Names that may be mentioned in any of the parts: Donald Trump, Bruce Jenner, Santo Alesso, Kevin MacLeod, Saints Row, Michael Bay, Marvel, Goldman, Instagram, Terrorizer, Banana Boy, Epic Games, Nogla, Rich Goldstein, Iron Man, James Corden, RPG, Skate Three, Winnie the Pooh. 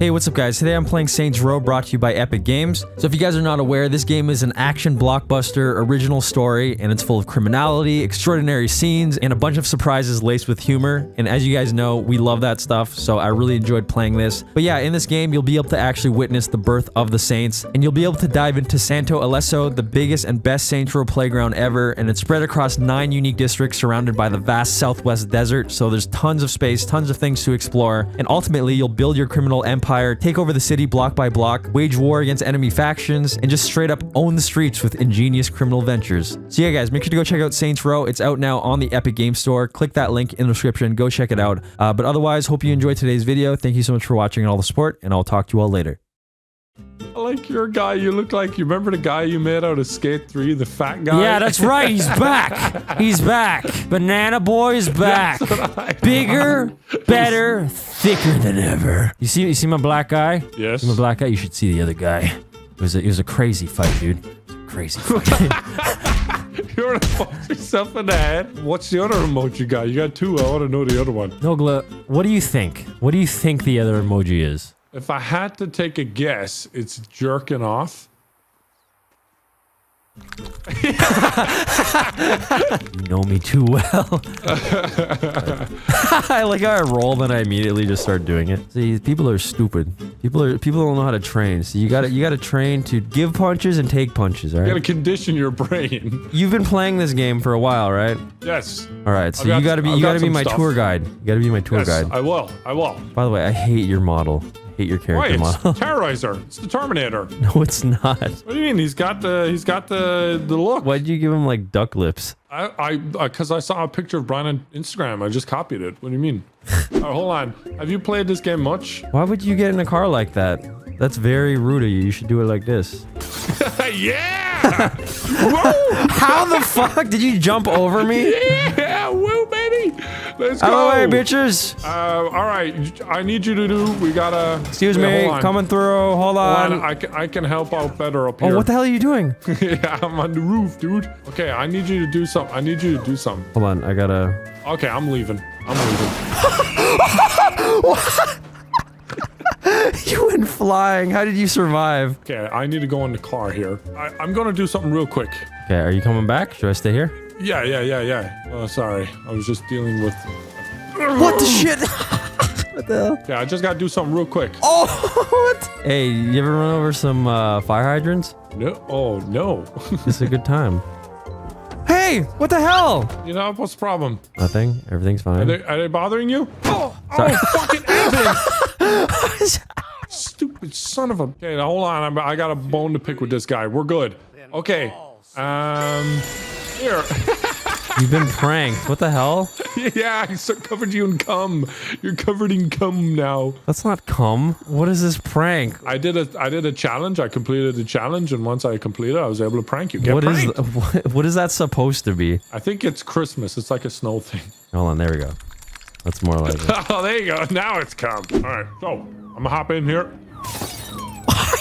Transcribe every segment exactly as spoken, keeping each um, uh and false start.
Hey, what's up guys? Today I'm playing Saints Row, brought to you by Epic Games. So if you guys are not aware, this game is an action blockbuster original story, and it's full of criminality, extraordinary scenes, and a bunch of surprises laced with humor. And as you guys know, we love that stuff, so I really enjoyed playing this. But yeah, in this game, you'll be able to actually witness the birth of the Saints, and you'll be able to dive into Santo Alesso, the biggest and best Saints Row playground ever, and it's spread across nine unique districts surrounded by the vast Southwest desert, so there's tons of space, tons of things to explore, and ultimately, you'll build your criminal empire. Take over the city block by block, wage war against enemy factions, and just straight up own the streets with ingenious criminal ventures. So yeah guys, make sure to go check out Saints Row. It's out now on the Epic Games Store. Click that link in the description, go check it out. Uh, but otherwise, hope you enjoyed today's video. Thank you so much for watching and all the support, and I'll talk to you all later. I like your guy. You look like, you remember the guy you made out of Skate Three, the fat guy? Yeah, that's right. He's back. He's back. Banana Boy is back. Bigger, better, thicker than ever. You see, you see my black guy? Yes. See my black guy. You should see the other guy. It was a, it was a crazy fight, dude. It was a crazy fight. You want to punch yourself in the head? What's the other emoji you got? You got two. I want to know the other one. Nogla, what do you think? What do you think the other emoji is? If I had to take a guess, it's jerking off. You know me too well. I like how I roll, then I immediately just start doing it. See, people are stupid. People are people don't know how to train. So you gotta you gotta train to give punches and take punches, alright? You gotta condition your brain. You've been playing this game for a while, right? Yes. Alright, so got you gotta be you got gotta be my stuff. tour guide. You gotta be my tour yes, guide. I will, I will. By the way, I hate your model. Hate your character Wait, model. It's Terrorizer. It's the Terminator. No, it's not. What do you mean? He's got the he's got the the look. Why'd you give him like duck lips? I I because uh, I saw a picture of Brian on Instagram. I just copied it. What do you mean? All right, hold on. Have you played this game much? Why would you get in a car like that? That's very rude of you. You should do it like this. Yeah. Whoa! How the fuck did you jump over me? Yeah. Woo, baby. Let's go. All right, bitches. Uh, all right. I need you to do. We gotta. Excuse yeah, me. Coming through. Hold on. Hold on. I, can, I can help out better up here. Oh, what the hell are you doing? Yeah, I'm on the roof, dude. Okay, I need you to do something. I need you to do something. Hold on. I gotta. Okay, I'm leaving. I'm leaving. What? You went flying. How did you survive? Okay, I need to go in the car here. I, I'm gonna do something real quick. Okay, are you coming back? Should I stay here? Yeah, yeah, yeah, yeah. Oh, sorry. I was just dealing with... What the shit? What the hell? Yeah, I just gotta do something real quick. Oh, what? Hey, you ever run over some uh, fire hydrants? No. Oh, no. It's a good time. Hey, what the hell? You know, what's the problem? Nothing. Everything's fine. Are they, are they bothering you? Oh, sorry. Oh, fucking everything. Stupid son of a. Okay, now hold on. I'm, I got a bone to pick with this guy. We're good. Okay. Um. Here. You've been pranked. What the hell? Yeah, I covered you in cum. You're covered in cum now. That's not cum. What is this prank? I did a. I did a challenge. I completed the challenge, and once I completed, I was able to prank you. Get what pranked. is? What, what is that supposed to be? I think it's Christmas. It's like a snow thing. Hold on. There we go. That's more like it. Oh, there you go. Now it's come. All right. So, I'm going to hop in here.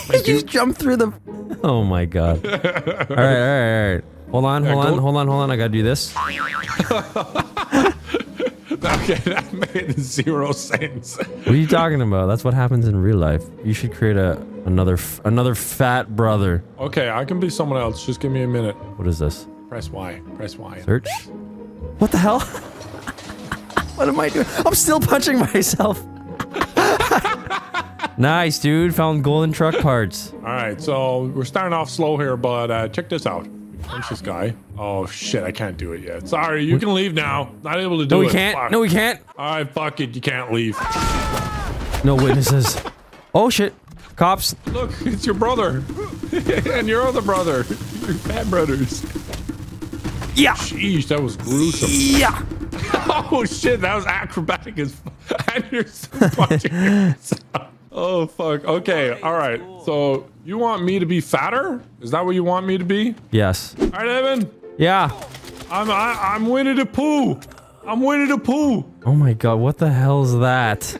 Did you jump through the... Oh, my God. All right, all right, all right. Hold on, hold yeah, on, hold on, hold on. I got to do this. Okay, that made zero sense. What are you talking about? That's what happens in real life. You should create a another f another fat brother. Okay, I can be someone else. Just give me a minute. What is this? Press Y. Press Y. Search. What the hell? What am I doing? I'm still punching myself. Nice, dude. Found golden truck parts. All right, so we're starting off slow here, but uh, check this out. Punch this guy. Oh, shit. I can't do it yet. Sorry. You we can leave now. Not able to do it. No, we it. can't. Fuck. No, we can't. All right, fuck it. You can't leave. No witnesses. Oh, shit. Cops. Look, it's your brother. And your other brother. Your bad brothers. Yeah. Jeez, that was gruesome. Yeah. Oh shit, that was acrobatic as fuck. And you're so punching. Oh fuck. Okay, alright. So you want me to be fatter? Is that what you want me to be? Yes. Alright, Evan. Yeah. I'm I I'm Winnie the Pooh. I'm Winnie the Pooh. Oh my god, what the hell's that?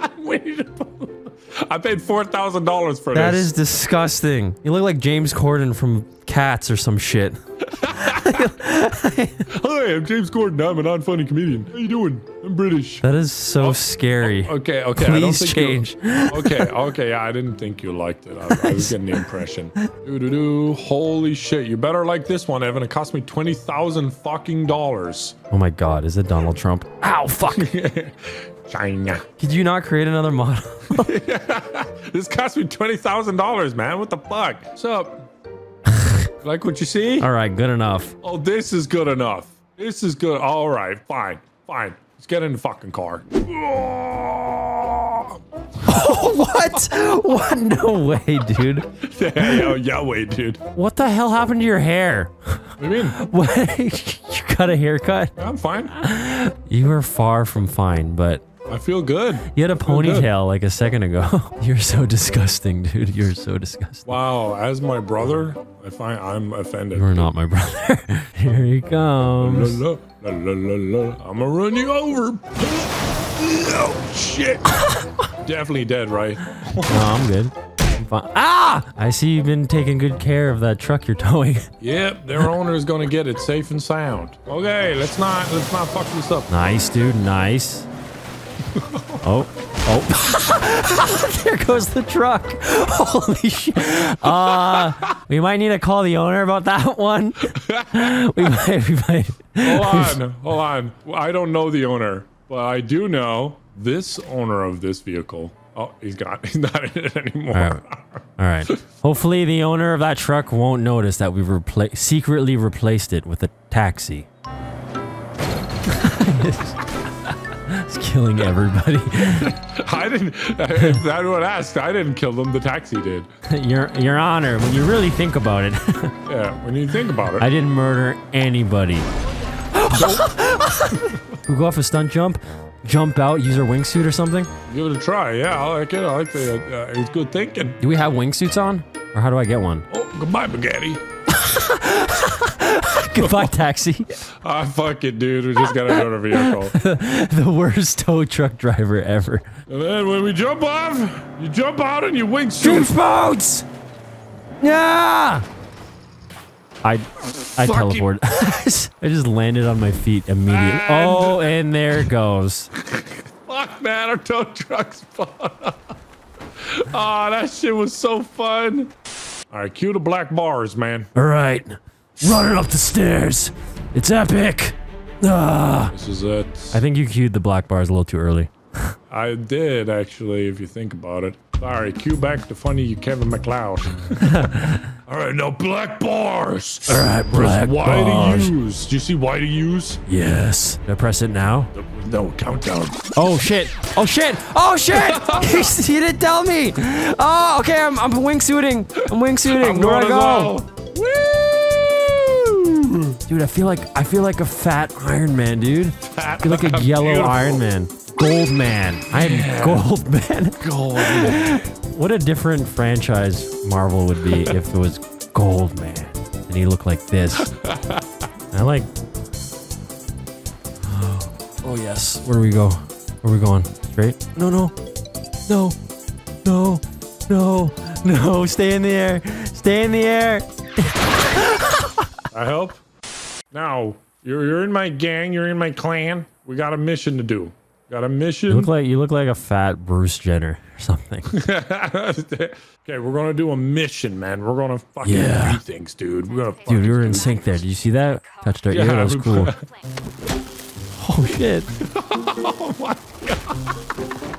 I'm Winnie the Pooh. I paid four thousand dollars for that this. That is disgusting. You look like James Corden from Cats or some shit. Hi, I'm James Corden. I'm a non-funny comedian. How you doing? I'm British. That is so oh, scary. Oh, okay, okay. Please I don't think change. You, okay, okay. Yeah, I didn't think you liked it. I, I was getting the impression. Doo doo doo. Holy shit! You better like this one, Evan. It cost me twenty thousand fucking dollars. Oh my god! Is it Donald Trump? Ow! Fuck. China. Could you not create another model? This cost me twenty thousand dollars, man. What the fuck? What's up? Like what you see? All right, good enough. Oh, this is good enough. This is good. All right, fine, fine. Let's get in the fucking car. Oh, what? What? No way, dude. Yeah, yo, yeah, way, dude. What the hell happened to your hair? What do you mean? What? You got a haircut? Yeah, I'm fine. You were far from fine, but... I feel good. You had a ponytail like a second ago. You're so disgusting, dude. You're so disgusting. Wow, as my brother, I find I'm offended. You're not my brother. Here he comes. La, la, la, la, la, la. I'm gonna run you over. Oh, shit. Definitely dead, right? No, I'm good. I'm fine. Ah! I see you've been taking good care of that truck you're towing. Yep, their owner is gonna get it safe and sound. Okay, let's not let's not fuck this up. Nice, dude. Nice. Oh, oh, there goes the truck. Holy shit. Uh, we might need to call the owner about that one. We might, we might. Hold on, hold on. I don't know the owner, but I do know this owner of this vehicle. Oh, he's got, he's not in it anymore. All right. All right. Hopefully the owner of that truck won't notice that we've repla- secretly replaced it with a taxi. It's killing everybody. I didn't. If anyone asked, I didn't kill them. The taxi did. Your Your Honor, when you really think about it. Yeah, when you think about it. I didn't murder anybody. We go off a stunt jump, jump out, use our wingsuit or something. Give it a try. Yeah, I like it. I like the. Uh, it's good thinking. Do we have wingsuits on, or how do I get one? Oh, goodbye, spaghetti. Goodbye, taxi. Ah, oh, fuck it, dude. We just got another vehicle. The worst tow truck driver ever. And then when we jump off, you jump out and you wingsuit. Juice boats! Yeah! I, I teleported. I just landed on my feet immediately. And oh, and there goes. Fuck, man. Our tow truck's fun. Oh, that shit was so fun. All right, cue the black bars, man. All right. Running up the stairs. It's epic. Ah. This is it. I think you cued the black bars a little too early. I did, actually, if you think about it. Sorry, cue back the funny Kevin MacLeod. All right, now black bars. All right, black press Y bars. To use. Do you see Y to use? Yes. Did I press it now? No, countdown. Oh, shit. Oh, shit. Oh, shit. He didn't tell me. Oh, okay, I'm, I'm wingsuiting. I'm wingsuiting. Where do I go? Woo! Dude, I feel like I feel like a fat Iron Man, dude. I feel like a yellow Beautiful. Iron Man. Goldman. I am yeah. Goldman. Goldman. What a different franchise Marvel would be if it was Goldman. And he looked like this. I like... Oh, yes. Where do we go? Where are we going? Straight? No, no. No. No. No. No. Stay in the air. Stay in the air. I help? Now, you're, you're in my gang, you're in my clan. We got a mission to do. Got a mission. You look like, you look like a fat Bruce Jenner or something. Okay, we're gonna do a mission, man. We're gonna fucking yeah. do things, dude. We're gonna fucking Dude, we were in sync there. Did you see that? Touched our yeah, ear, that was cool. Oh shit. Oh my god.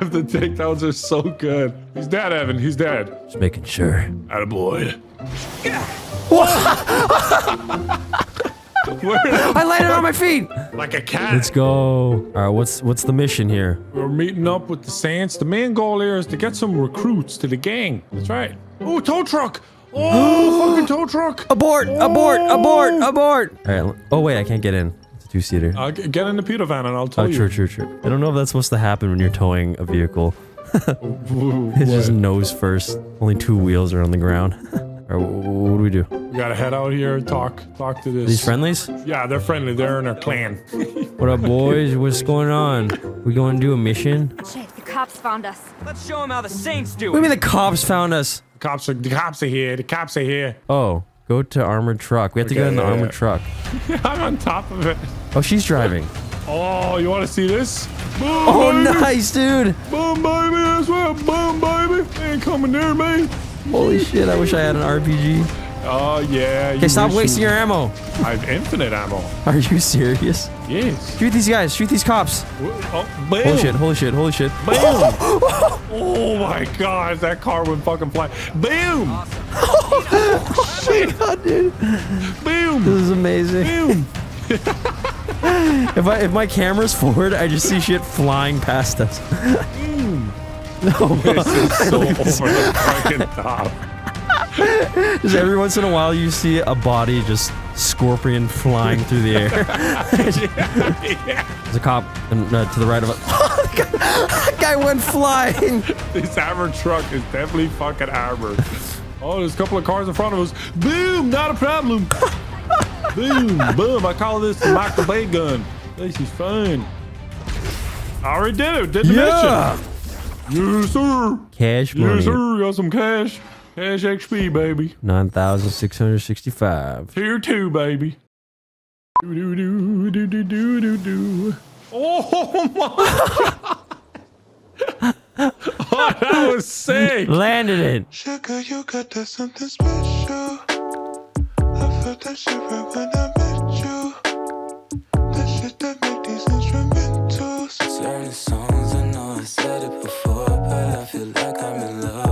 Damn, the takedowns are so good. He's dead, Evan, he's dead. Just making sure. Attaboy. Yeah. I landed on my feet like a cat. Let's go. All right, what's what's the mission here? We're meeting up with the Saints. The main goal here is to get some recruits to the gang. That's right. Oh, tow truck. Oh, fucking tow truck. Abort! Oh. Abort! Abort! Abort! All right. Oh wait, I can't get in. It's a two-seater. Uh, get in the pita van and I'll tow oh, you. True, true, true. I don't know if that's supposed to happen when you're towing a vehicle. It's just nose first. Only two wheels are on the ground. Or what do we do? We gotta head out here and talk. Talk to this. These friendlies? Yeah, they're friendly. They're in our clan. What up, boys? What's going on? We going to do a mission? Shit, the cops found us. Let's show them how the Saints do it. What do you mean the cops found us? The cops are, the cops are here. The cops are here. Oh. Go to armored truck. We have okay, to go in the yeah, armored yeah. truck. I'm on top of it. Oh, she's driving. Oh, you want to see this? Boom, oh, baby. Nice, dude. Boom, baby. That's right. Boom, baby. Ain't coming near me. Holy shit. I wish I had an R P G. Oh, yeah. Okay, stop wasting you... your ammo. I have infinite ammo. Are you serious? Yes. Shoot these guys. Shoot these cops. Oh, holy shit. Holy shit. Holy shit. Boom. Oh, my God. That car would fucking fly. Boom. Awesome. Oh, shit. Oh, my God, dude. Boom. This is amazing. Boom. If I if my camera's forward, I just see shit flying past us. Mm. No, this is so over the fucking top. Just every once in a while, you see a body just scorpion flying through the air. Yeah, yeah. There's a cop and, uh, to the right of us. Oh, that guy went flying. This armored truck is definitely fucking armored. Oh, there's a couple of cars in front of us. Boom! Not a problem. Boom, boom. I call this the Michael Bay gun. This is fun. I already did it. Did the yeah. mission. Yes, sir. Cash money. Yes, sir. Got some cash. Cash X P, baby. nine thousand six hundred sixty-five. Tier two, baby. Do, do, do, do, do, do, do. Oh, my God. Oh, that was sick. Landed it. Sugar, you got that something special. That shit right when I met you. That shit that made these instrumentals. Certain songs, I know I said it before, but I feel like I'm in love.